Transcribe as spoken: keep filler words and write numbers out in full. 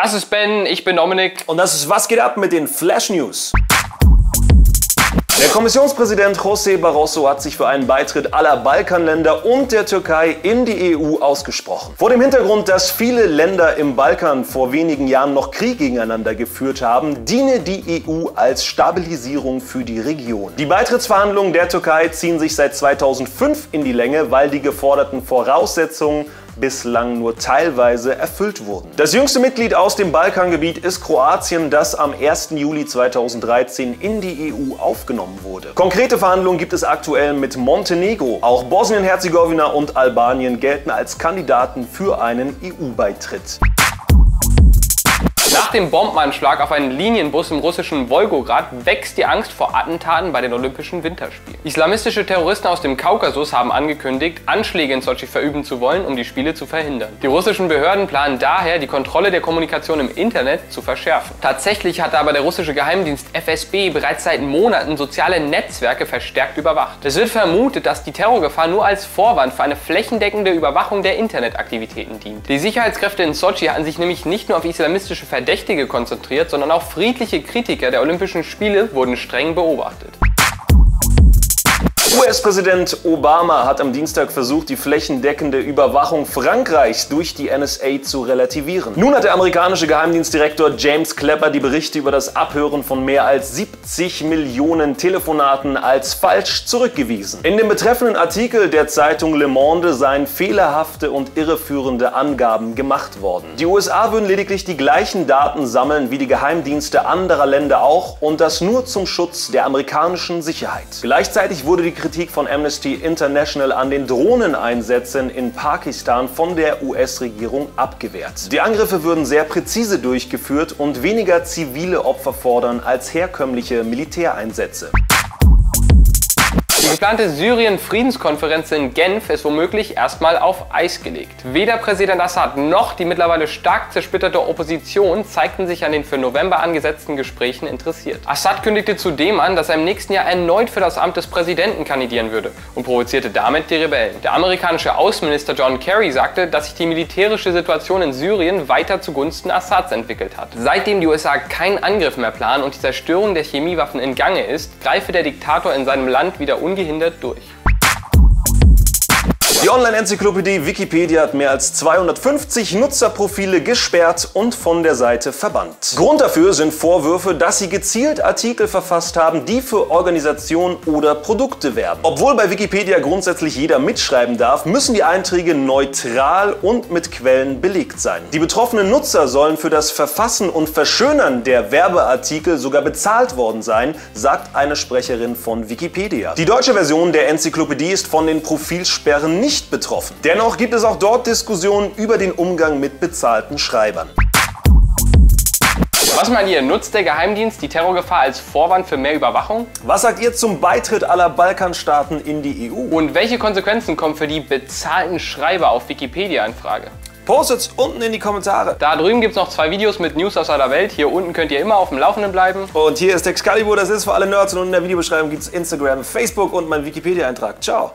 Das ist Ben, ich bin Dominik. Und das ist Was geht ab mit den Flash News. Der Kommissionspräsident José Barroso hat sich für einen Beitritt aller Balkanländer und der Türkei in die E U ausgesprochen. Vor dem Hintergrund, dass viele Länder im Balkan vor wenigen Jahren noch Krieg gegeneinander geführt haben, diene die E U als Stabilisierung für die Region. Die Beitrittsverhandlungen der Türkei ziehen sich seit zweitausendfünf in die Länge, weil die geforderten Voraussetzungen bislang nur teilweise erfüllt wurden. Das jüngste Mitglied aus dem Balkangebiet ist Kroatien, das am ersten Juli zweitausenddreizehn in die E U aufgenommen wurde. Konkrete Verhandlungen gibt es aktuell mit Montenegro. Auch Bosnien-Herzegowina und Albanien gelten als Kandidaten für einen E U-Beitritt. Nach dem Bombenanschlag auf einen Linienbus im russischen Wolgograd wächst die Angst vor Attentaten bei den Olympischen Winterspielen. Islamistische Terroristen aus dem Kaukasus haben angekündigt, Anschläge in Sotschi verüben zu wollen, um die Spiele zu verhindern. Die russischen Behörden planen daher, die Kontrolle der Kommunikation im Internet zu verschärfen. Tatsächlich hat aber der russische Geheimdienst F S B bereits seit Monaten soziale Netzwerke verstärkt überwacht. Es wird vermutet, dass die Terrorgefahr nur als Vorwand für eine flächendeckende Überwachung der Internetaktivitäten dient. Die Sicherheitskräfte in Sotschi hatten sich nämlich nicht nur auf islamistische Verdächtige Verdächtige konzentriert, sondern auch friedliche Kritiker der Olympischen Spiele wurden streng beobachtet. U S-Präsident Obama hat am Dienstag versucht, die flächendeckende Überwachung Frankreichs durch die N S A zu relativieren. Nun hat der amerikanische Geheimdienstdirektor James Clapper die Berichte über das Abhören von mehr als siebzig Millionen Telefonaten als falsch zurückgewiesen. In dem betreffenden Artikel der Zeitung Le Monde seien fehlerhafte und irreführende Angaben gemacht worden. Die U S A würden lediglich die gleichen Daten sammeln wie die Geheimdienste anderer Länder auch, und das nur zum Schutz der amerikanischen Sicherheit. Gleichzeitig wurde die Kritik von Amnesty International an den Drohneneinsätzen in Pakistan von der U S-Regierung abgewehrt. Die Angriffe würden sehr präzise durchgeführt und weniger zivile Opfer fordern als herkömmliche Militäreinsätze. Die geplante Syrien-Friedenskonferenz in Genf ist womöglich erstmal auf Eis gelegt. Weder Präsident Assad noch die mittlerweile stark zersplitterte Opposition zeigten sich an den für November angesetzten Gesprächen interessiert. Assad kündigte zudem an, dass er im nächsten Jahr erneut für das Amt des Präsidenten kandidieren würde und provozierte damit die Rebellen. Der amerikanische Außenminister John Kerry sagte, dass sich die militärische Situation in Syrien weiter zugunsten Assads entwickelt hat. Seitdem die U S A keinen Angriff mehr planen und die Zerstörung der Chemiewaffen in Gange ist, greife der Diktator in seinem Land wieder ungehindert durch. Die Online-Enzyklopädie Wikipedia hat mehr als zweihundertfünfzig Nutzerprofile gesperrt und von der Seite verbannt. Grund dafür sind Vorwürfe, dass sie gezielt Artikel verfasst haben, die für Organisationen oder Produkte werben. Obwohl bei Wikipedia grundsätzlich jeder mitschreiben darf, müssen die Einträge neutral und mit Quellen belegt sein. Die betroffenen Nutzer sollen für das Verfassen und Verschönern der Werbeartikel sogar bezahlt worden sein, sagt eine Sprecherin von Wikipedia. Die deutsche Version der Enzyklopädie ist von den Profilsperren nicht nicht betroffen. Dennoch gibt es auch dort Diskussionen über den Umgang mit bezahlten Schreibern. Was meint ihr? Nutzt der Geheimdienst die Terrorgefahr als Vorwand für mehr Überwachung? Was sagt ihr zum Beitritt aller Balkanstaaten in die E U? Und welche Konsequenzen kommen für die bezahlten Schreiber auf Wikipedia in Frage? Postet's unten in die Kommentare. Da drüben gibt's noch zwei Videos mit News aus aller Welt. Hier unten könnt ihr immer auf dem Laufenden bleiben. Und hier ist Techscalibur, das ist für alle Nerds. Und in der Videobeschreibung gibt's Instagram, Facebook und meinen Wikipedia-Eintrag. Ciao.